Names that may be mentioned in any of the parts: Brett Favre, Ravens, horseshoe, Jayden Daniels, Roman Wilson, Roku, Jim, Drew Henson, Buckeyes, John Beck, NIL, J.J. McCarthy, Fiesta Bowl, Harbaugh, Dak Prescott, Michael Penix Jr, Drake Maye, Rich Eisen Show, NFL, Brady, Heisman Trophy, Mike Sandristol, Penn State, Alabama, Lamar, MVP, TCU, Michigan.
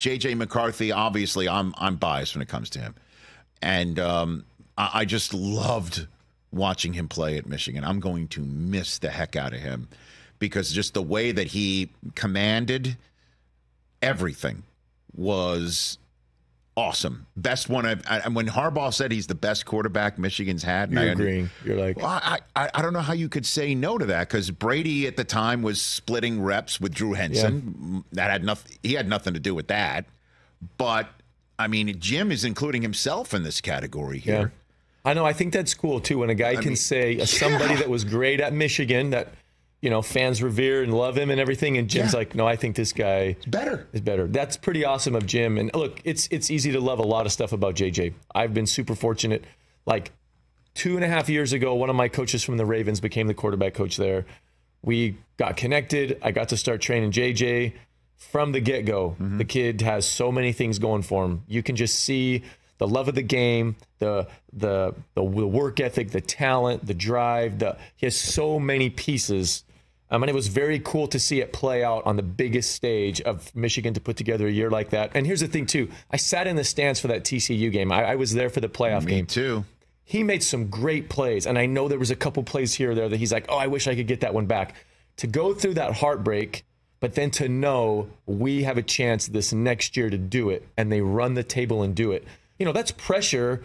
J.J. McCarthy, obviously, I'm biased when it comes to him. And I just loved watching him play at Michigan. I'm going to miss the heck out of him because just the way that he commanded everything was awesome. Best one I've. And when Harbaugh said he's the best quarterback Michigan's had, and you're agreeing. You're like, well, I don't know how you could say no to that because Brady at the time was splitting reps with Drew Henson. Yeah. That had nothing. He had nothing to do with that. But I mean, Jim is including himself in this category here. Yeah. I know. I think that's cool too when a guy can say somebody that was great at Michigan that. You know, fans revere and love him and everything. And Jim's like, no, I think this guy is better. That's pretty awesome of Jim. And look, it's easy to love a lot of stuff about JJ. I've been super fortunate. Like 2.5 years ago, one of my coaches from the Ravens became the quarterback coach there. We got connected. I got to start training JJ from the get-go. Mm-hmm. The kid has so many things going for him. You can just see the love of the game, the work ethic, the talent, the drive. He has so many pieces. And it was very cool to see it play out on the biggest stage of Michigan to put together a year like that. And here's the thing, too. I sat in the stands for that TCU game. I was there for the playoff game. Me, too. He made some great plays. And I know there was a couple plays here or there that he's like, oh, I wish I could get that one back. To go through that heartbreak, but then to know we have a chance this next year to do it, and they run the table and do it. You know, that's pressure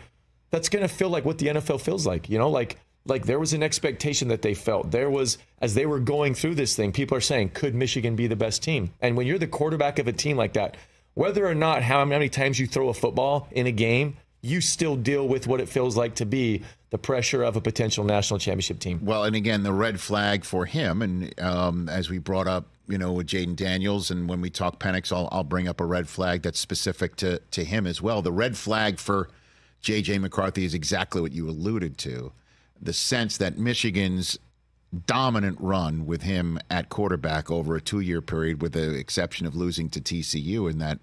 that's going to feel like what the NFL feels like. You know, like there was an expectation that they felt. There was, as they were going through this thing, people are saying, could Michigan be the best team? And when you're the quarterback of a team like that, whether or not how many times you throw a football in a game, you still deal with what it feels like to be the pressure of a potential national championship team. Well, and again, the red flag for him, and as we brought up, you know, with Jayden Daniels, and when we talk Penix, I'll bring up a red flag that's specific to him as well. The red flag for J.J. McCarthy is exactly what you alluded to, the sense that Michigan's dominant run with him at quarterback over a 2-year period, with the exception of losing to TCU in that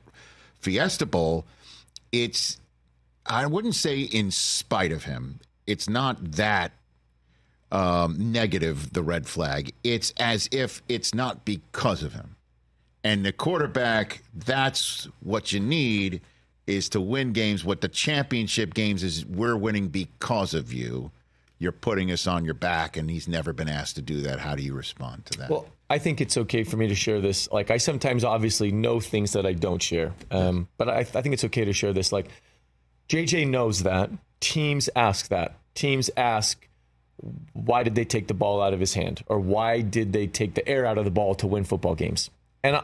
Fiesta Bowl, it's, I wouldn't say in spite of him. It's not that negative, the red flag. It's as if it's not because of him. And the quarterback, that's what you need, is to win games. What the championship games is, we're winning because of you. You're putting us on your back, and he's never been asked to do that. How do you respond to that? Well, I think it's okay for me to share this. Like, I sometimes obviously know things that I don't share, but I think it's okay to share this. Like, JJ knows that. Teams ask that. Teams ask, why did they take the ball out of his hand? Or why did they take the air out of the ball to win football games? And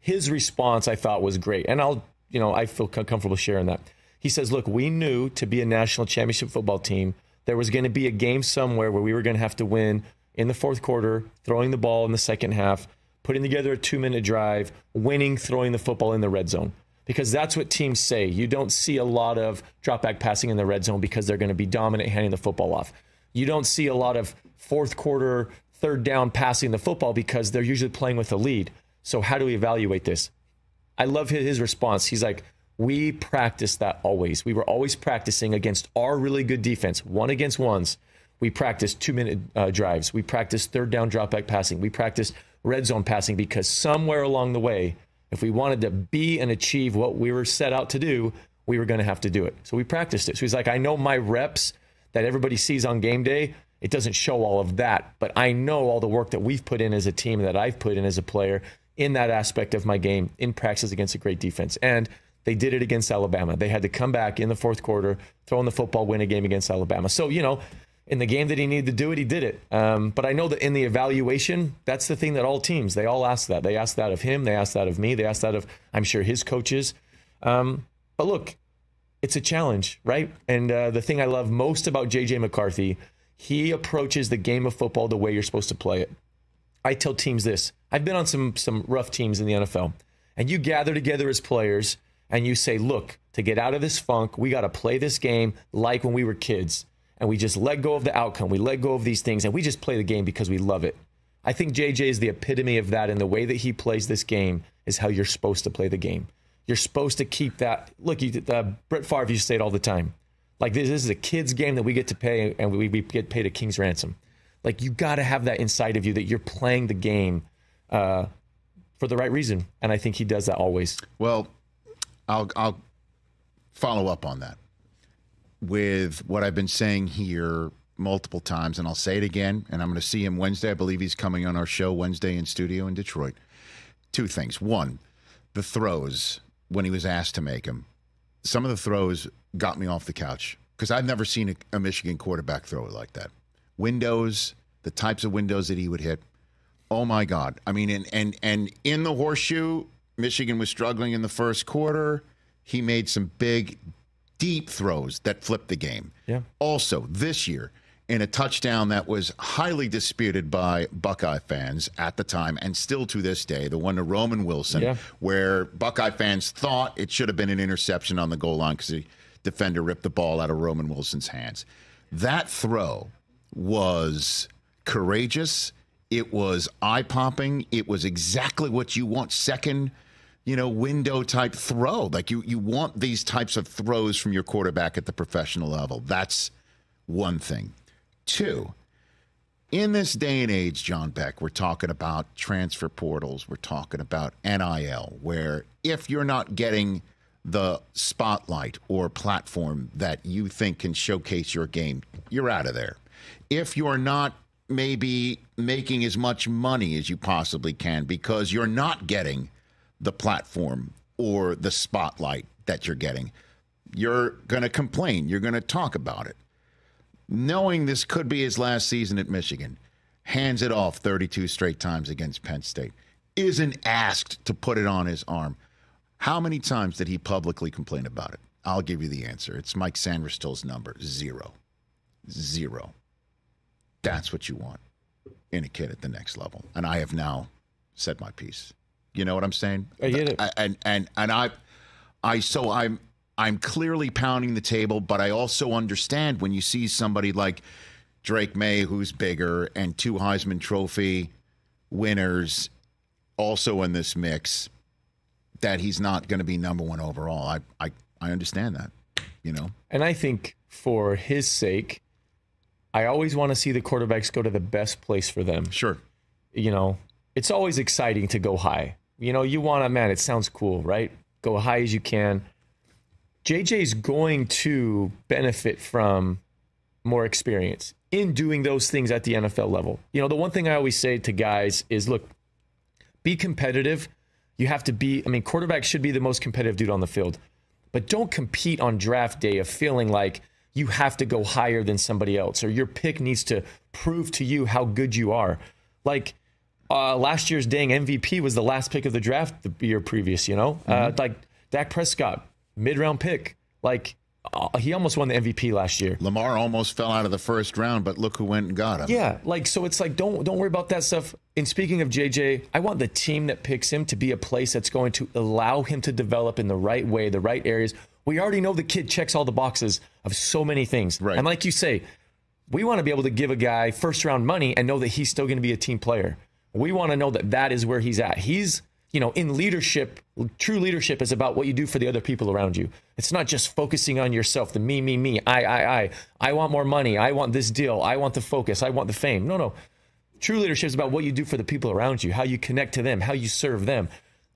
his response, I thought, was great. And I feel comfortable sharing that. He says, look, we knew to be a national championship football team, there was going to be a game somewhere where we were going to have to win in the fourth quarter, throwing the ball in the second half, putting together a 2-minute drive, winning, throwing the football in the red zone. Because that's what teams say. You don't see a lot of drop-back passing in the red zone because they're going to be dominant handing the football off. You don't see a lot of fourth quarter, third down passing the football because they're usually playing with a lead. So how do we evaluate this? I love his response. He's like, we practiced that always. We were always practicing against our really good defense, 1-against-ones. We practiced 2-minute drives. We practiced third down drop-back passing. We practiced red zone passing because somewhere along the way, if we wanted to be and achieve what we were set out to do, we were going to have to do it. So we practiced it. So he's like, I know my reps that everybody sees on game day, it doesn't show all of that, but I know all the work that we've put in as a team, that I've put in as a player in that aspect of my game, in practice against a great defense. And they did it against Alabama. They had to come back in the fourth quarter, throw in the football, win a game against Alabama. So, you know, in the game that he needed to do it, he did it. But I know that in the evaluation, that's the thing that all teams, they all ask that. They ask that of him. They ask that of me. They ask that of, I'm sure, his coaches. But look, it's a challenge, right? And the thing I love most about J.J. McCarthy, he approaches the game of football the way you're supposed to play it. I tell teams this. I've been on some rough teams in the NFL. And you gather together as players, and you say, look, to get out of this funk, we got to play this game like when we were kids. And we just let go of the outcome. We let go of these things, and we just play the game because we love it. I think JJ is the epitome of that, and the way that he plays this game is how you're supposed to play the game. You're supposed to keep that. Look, Brett Favre used to say it all the time. Like, this is a kid's game that we get to pay, and we get paid a king's ransom. Like, you got to have that inside of you that you're playing the game for the right reason, and I think he does that always. Well, I'll follow up on that with what I've been saying here multiple times, and I'll say it again, and I'm going to see him Wednesday. I believe he's coming on our show Wednesday in studio in Detroit. Two things. One, the throws, when he was asked to make them, some of the throws got me off the couch because I've never seen a Michigan quarterback throw it like that. Windows, the types of windows that he would hit. Oh, my God. I mean, and in the horseshoe, Michigan was struggling in the first quarter. He made some big, deep throws that flipped the game. Yeah. Also, this year, in a touchdown that was highly disputed by Buckeye fans at the time and still to this day, the one to Roman Wilson, where Buckeye fans thought it should have been an interception on the goal line because the defender ripped the ball out of Roman Wilson's hands. That throw was courageous. It was eye-popping. It was exactly what you want. Second, window-type throw. Like, you want these types of throws from your quarterback at the professional level. That's one thing. Two, in this day and age, John Beck, we're talking about transfer portals. We're talking about NIL, where if you're not getting the spotlight or platform that you think can showcase your game, you're out of there. If you're not maybe making as much money as you possibly can because you're not getting the platform or the spotlight that you're getting, you're going to complain. You're going to talk about it. Knowing this could be his last season at Michigan, hands it off 32 straight times against Penn State, isn't asked to put it on his arm. How many times did he publicly complain about it? I'll give you the answer. It's Mike Sandristol's number, zero. Zero. That's what you want in a kid at the next level. And I have now said my piece. You know what I'm saying? I get it. I'm clearly pounding the table, but I also understand when you see somebody like Drake Maye, who's bigger, and two Heisman Trophy winners also in this mix, that he's not going to be #1 overall. I understand that, And I think for his sake, I always want to see the quarterbacks go to the best place for them. Sure. It's always exciting to go high. You want to, man, it sounds cool, right? Go high as you can. JJ's going to benefit from more experience in doing those things at the NFL level. The one thing I always say to guys is, look, be competitive. You have to be, quarterback should be the most competitive dude on the field, but don't compete on draft day of feeling like you have to go higher than somebody else or your pick needs to prove to you how good you are. Like last year's dang MVP was the last pick of the draft the year previous, like Dak Prescott. Mid-round pick. Like, he almost won the MVP last year. Lamar almost fell out of the first round, but look who went and got him. Yeah, so it's like, don't worry about that stuff. And speaking of JJ, I want the team that picks him to be a place that's going to allow him to develop in the right way, the right areas. We already know the kid checks all the boxes of so many things. Right. And like you say, we want to be able to give a guy first-round money and know that he's still going to be a team player. We want to know that that is where he's at. He's... in leadership, true leadership is about what you do for the other people around you. It's not just focusing on yourself, the me, I. I want more money. I want this deal. I want the focus. I want the fame. No. True leadership is about what you do for the people around you, how you connect to them, how you serve them.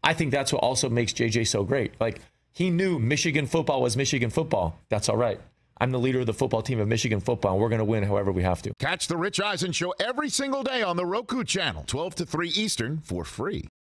I think that's what also makes JJ so great. Like, he knew Michigan football was Michigan football. That's all right. I'm the leader of the football team of Michigan football, and we're going to win however we have to. Catch the Rich Eisen Show every single day on the Roku channel, 12 to 3 Eastern, for free.